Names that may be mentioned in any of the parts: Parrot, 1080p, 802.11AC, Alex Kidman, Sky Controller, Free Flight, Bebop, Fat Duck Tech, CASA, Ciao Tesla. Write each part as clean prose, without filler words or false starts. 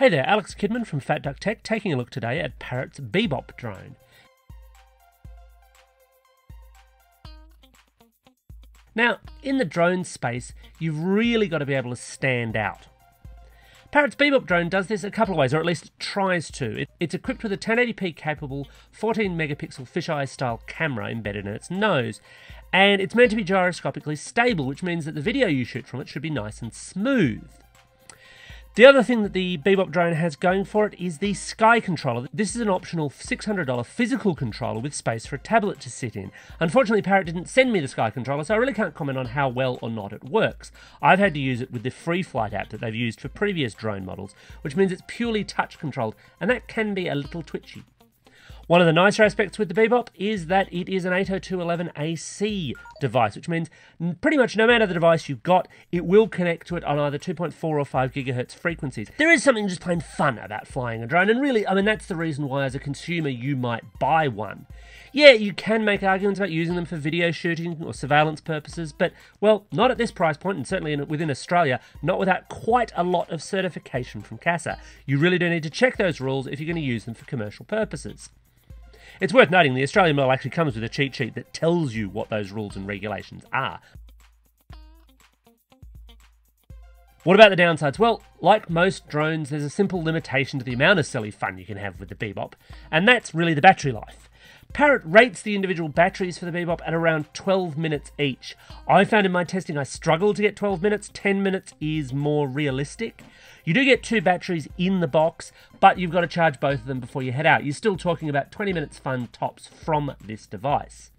Hey there, Alex Kidman from Fat Duck Tech taking a look today at Parrot's Bebop drone. Now, in the drone space, you've really got to be able to stand out. Parrot's Bebop drone does this a couple of ways, or at least tries to. It's equipped with a 1080p capable 14 megapixel fisheye style camera embedded in its nose. And it's meant to be gyroscopically stable, which means that the video you shoot from it should be nice and smooth. The other thing that the Bebop drone has going for it is the Sky Controller. This is an optional $600 physical controller with space for a tablet to sit in. Unfortunately, Parrot didn't send me the Sky Controller, so I really can't comment on how well or not it works. I've had to use it with the Free Flight app that they've used for previous drone models, which means it's purely touch controlled, and that can be a little twitchy. One of the nicer aspects with the Bebop is that it is an 802.11AC device, which means pretty much no matter the device you've got, it will connect to it on either 2.4 or 5 gigahertz frequencies. There is something just plain fun about flying a drone, and really, I mean, that's the reason why as a consumer you might buy one. Yeah, you can make arguments about using them for video shooting or surveillance purposes, but, well, not at this price point, and certainly within Australia, not without quite a lot of certification from CASA. You really do need to check those rules if you're going to use them for commercial purposes. It's worth noting the Australian model actually comes with a cheat sheet that tells you what those rules and regulations are. What about the downsides? Well, like most drones, there's a simple limitation to the amount of silly fun you can have with the Bebop, and that's really the battery life. Parrot rates the individual batteries for the Bebop at around 12 minutes each. I found in my testing I struggled to get 12 minutes, 10 minutes is more realistic. You do get 2 batteries in the box, but you've got to charge both of them before you head out. You're still talking about 20 minutes fun tops from this device.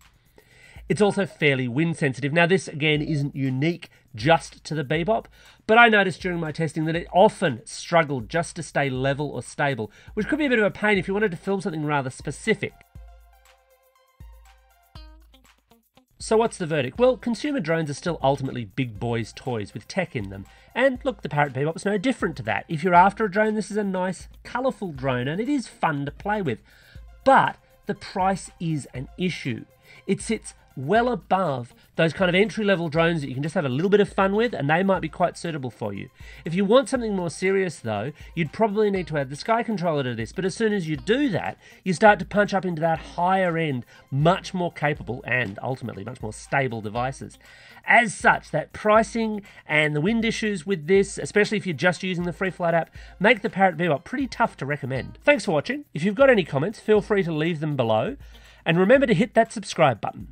It's also fairly wind sensitive. Now this again isn't unique just to the Bebop, but I noticed during my testing that it often struggled just to stay level or stable, which could be a bit of a pain if you wanted to film something rather specific. So what's the verdict? Well, consumer drones are still ultimately big boys' toys with tech in them. And look, the Parrot Bebop's no different to that. If you're after a drone, this is a nice, colourful drone and it is fun to play with. But the price is an issue. It sits well above those kind of entry-level drones that you can just have a little bit of fun with, and they might be quite suitable for you. If you want something more serious though, you'd probably need to add the Sky Controller to this, but as soon as you do that, you start to punch up into that higher end, much more capable and ultimately much more stable devices. As such, that pricing and the wind issues with this, especially if you're just using the Free Flight app, make the Parrot Bebop pretty tough to recommend. Thanks for watching. If you've got any comments, feel free to leave them below, and remember to hit that subscribe button.